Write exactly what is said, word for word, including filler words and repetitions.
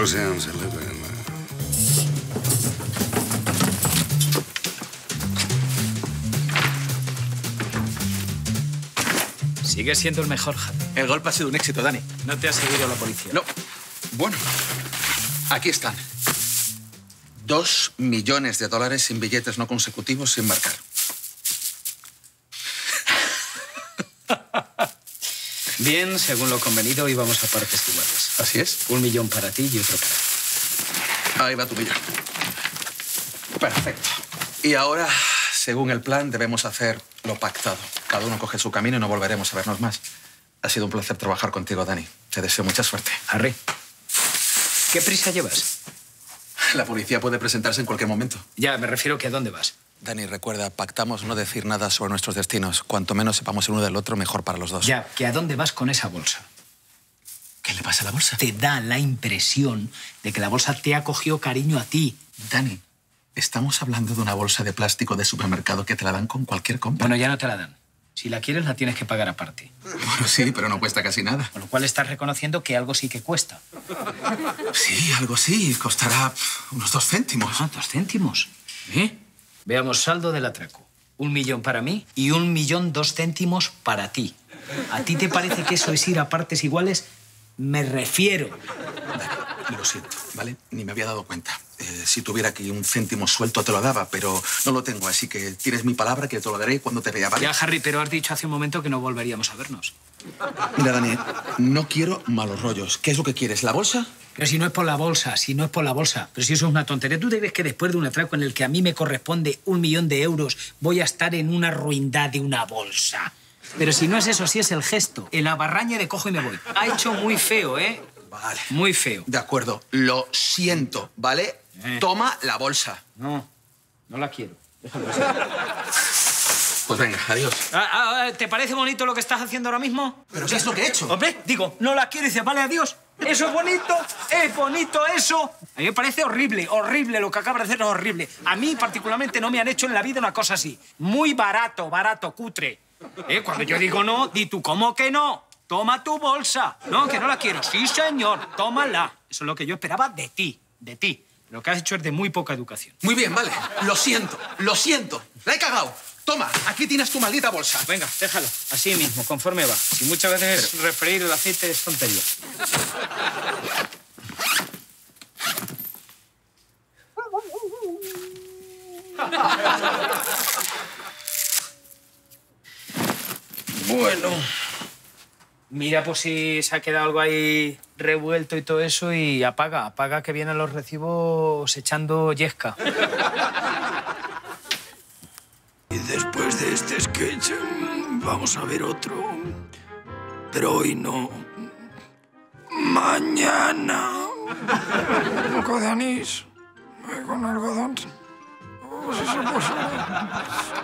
Never sounds a living in there. Sigue siendo el mejor, Javi. El golpe ha sido un éxito, Dani. No te ha seguido la policía. No. Bueno, aquí están. Dos millones de dólares sin billetes no consecutivos sin marcar. Bien, según lo convenido, íbamos a partes iguales. Así es. Un millón para ti y otro para ti. Ahí va tu millón. Perfecto. Y ahora, según el plan, debemos hacer lo pactado. Cada uno coge su camino y no volveremos a vernos más. Ha sido un placer trabajar contigo, Dani. Te deseo mucha suerte. Harry, ¿qué prisa llevas? La policía puede presentarse en cualquier momento. Ya, me refiero que a dónde vas. Dani, recuerda, pactamos no decir nada sobre nuestros destinos. Cuanto menos sepamos el uno del otro, mejor para los dos. Ya, que a dónde vas con esa bolsa. ¿Qué le pasa a la bolsa? Te da la impresión de que la bolsa te ha cogido cariño a ti. Dani, estamos hablando de una bolsa de plástico de supermercado que te la dan con cualquier compra. Bueno, ya no te la dan. Si la quieres, la tienes que pagar aparte. Bueno, sí, pero no cuesta casi nada. Con lo cual estás reconociendo que algo sí que cuesta. Sí, algo sí. Costará unos dos céntimos. Ah, dos céntimos. ¿Eh? Veamos saldo del atraco. Un millón para mí y un millón dos céntimos para ti. ¿A ti te parece que eso es ir a partes iguales? Me refiero. Dale, lo siento, ¿vale? Ni me había dado cuenta. Eh, si tuviera aquí un céntimo suelto te lo daba, pero no lo tengo, así que tienes mi palabra que te lo daré cuando te vea, ¿vale? Ya, Harry, pero has dicho hace un momento que no volveríamos a vernos. Mira, Dani, no quiero malos rollos. ¿Qué es lo que quieres? ¿La bolsa? Pero si no es por la bolsa, si no es por la bolsa. Pero si eso es una tontería. ¿Tú te crees que después de un atraco en el que a mí me corresponde un millón de euros voy a estar en una ruindad de una bolsa? Pero si no es eso, sí es el gesto. El abarrañe de cojo y me voy. Ha hecho muy feo, ¿eh? Vale. Muy feo. De acuerdo. Lo siento, ¿vale? Eh. Toma la bolsa. No, no la quiero. Déjalo así. Pues venga, adiós. Ah, ah, ¿te parece bonito lo que estás haciendo ahora mismo? ¿Pero qué es lo que he hecho? Hombre, digo, no la quiero y dices, vale, adiós. Eso es bonito, es bonito eso. A mí me parece horrible, horrible lo que acaba de hacer, es horrible. A mí particularmente no me han hecho en la vida una cosa así. Muy barato, barato, cutre. ¿Eh? Cuando yo digo no, di tú, ¿cómo que no? Toma tu bolsa. No, que no la quiero. Sí, señor, tómala. Eso es lo que yo esperaba de ti, de ti. Lo que has hecho es de muy poca educación. Muy bien, vale. Lo siento, lo siento. La he cagado. Toma, aquí tienes tu maldita bolsa. Venga, déjalo. Así mismo, conforme va. Si muchas veces refreír el aceite es tontería. Bueno. Mira, pues si se ha quedado algo ahí revuelto y todo eso y apaga, apaga que vienen los recibos echando yesca. Y después de este sketch vamos a ver otro, pero hoy no. Mañana. Un poco de anís, con algodón. Oh, sí, sí, pues,